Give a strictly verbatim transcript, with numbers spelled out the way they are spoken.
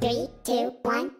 three, two, one.